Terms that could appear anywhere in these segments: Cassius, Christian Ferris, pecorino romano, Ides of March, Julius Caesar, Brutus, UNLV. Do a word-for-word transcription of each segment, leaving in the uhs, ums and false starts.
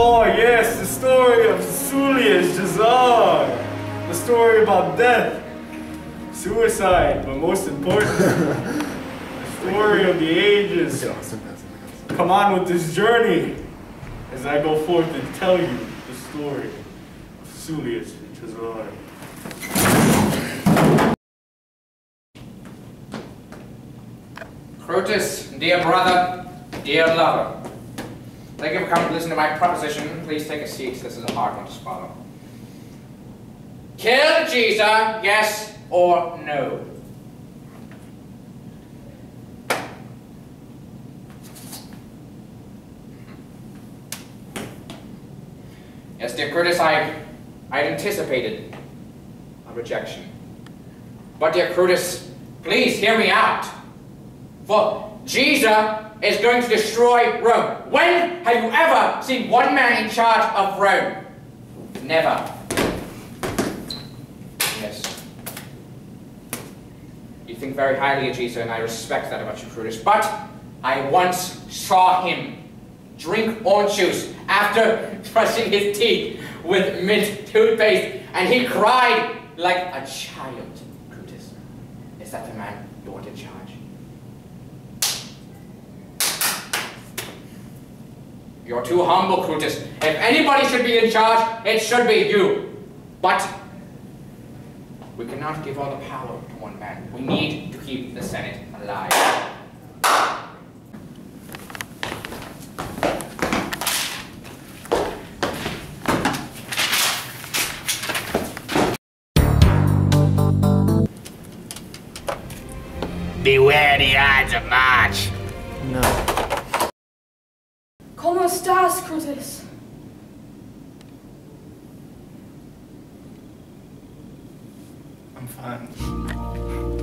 Oh yes, the story of Julius Caesar. The story about death, suicide, but most important, the story of the ages. Come on with this journey as I go forth and tell you the story of Julius Caesar. Brutus, dear brother, dear lover. Thank you for coming to listen to my proposition. Please take a seat. This is a hard one to swallow. Kill Caesar, yes or no? Yes, dear Brutus, I I anticipated a rejection. But dear Brutus, please hear me out. For Caesar is going to destroy Rome. When have you ever seen one man in charge of Rome? Never. Yes. You think very highly of Caesar, and I respect that about you, Brutus. But I once saw him drink orange juice after brushing his teeth with mint toothpaste, and he cried like a child. Brutus, is that the man you want in charge? You're too humble, Brutus. If anybody should be in charge, it should be you. But we cannot give all the power to one man. We need to keep the Senate alive. Beware the Ides of March. No. Como estás, Brutus? I'm fine.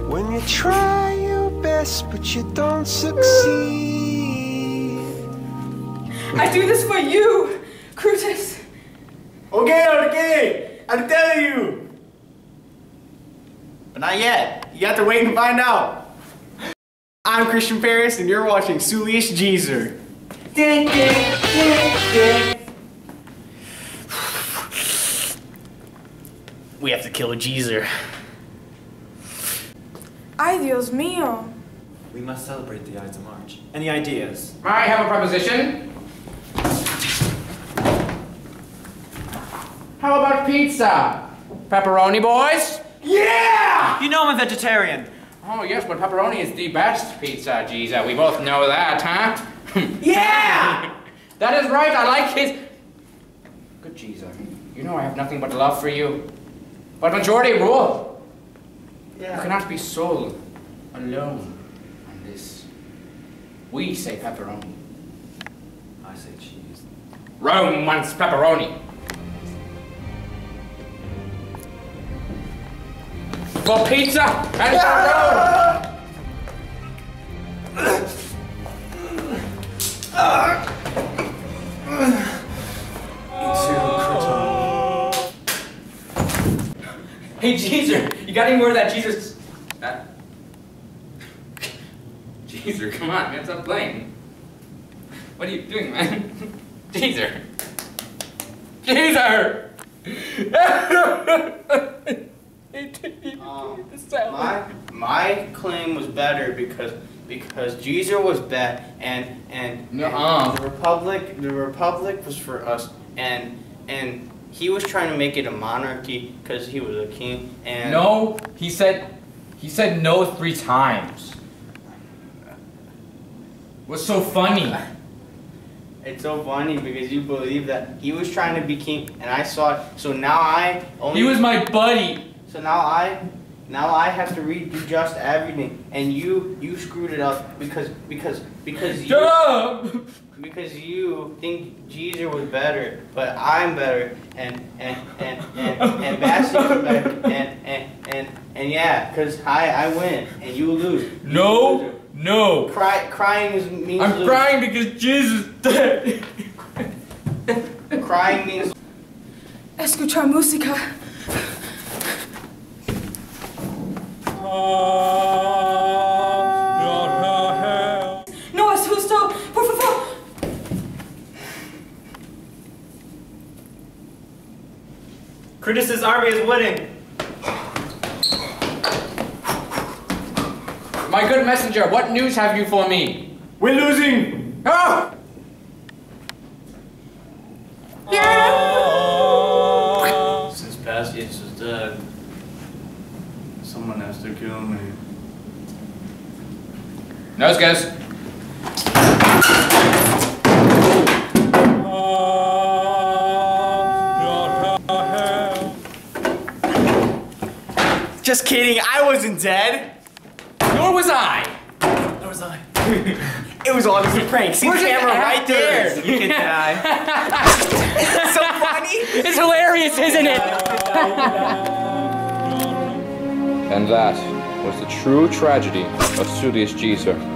When you try your best, but you don't succeed. I do this for you, Brutus. Okay, okay, I'm telling you. But not yet. You have to wait and find out. I'm Christian Ferris, and you're watching Julius Caesar. Ding, ding, ding, ding. We have to kill Caesar. Ay, Dios mío. We must celebrate the Ides of March. Any ideas? I have a proposition. How about pizza? Pepperoni, boys? Yeah! You know I'm a vegetarian. Oh, yes, but pepperoni is the best pizza, Caesar. We both know that, huh? Yeah! That is right, I like it. Good Caesar, you know I have nothing but love for you. But majority rule. Yeah. You cannot be sole alone on this. We say pepperoni. I say cheese. Rome wants pepperoni. For pizza and yeah! Pepperoni! Hey, Caesar, you got any more of that Jesus? That? Caesar, come on, man, stop playing. What are you doing, man? Caesar. Caesar! um, my, my claim was better because Because Caesar was bad, and and, no, and uh. the republic, the republic was for us, and and he was trying to make it a monarchy because he was a king. And no, he said, he said no three times. What's so funny? It's so funny because you believe that he was trying to be king, and I saw it. So now I only. He was my buddy. So now I. Now I have to redo just everything, and you you screwed it up because because because you Dumb. because you think Caesar was better, but I'm better, and and and and and Bastian's better, and and and and yeah, because I I win and you lose. You no, loser. no. Cry, crying is means. I'm lose. crying because Jesus dead. Crying means. Escuchar música. No es justo, por favor. Brutus' army is winning. My good messenger, what news have you for me? We're losing. Ah! Yeah. Since Cassius is dead, someone has to kill me. Nose goes. Just kidding, I wasn't dead. Nor was I. Nor was I. It was obviously a prank. See the camera right there. You can die. It's so funny. It's hilarious, isn't it? And that was the true tragedy of Julius Caesar.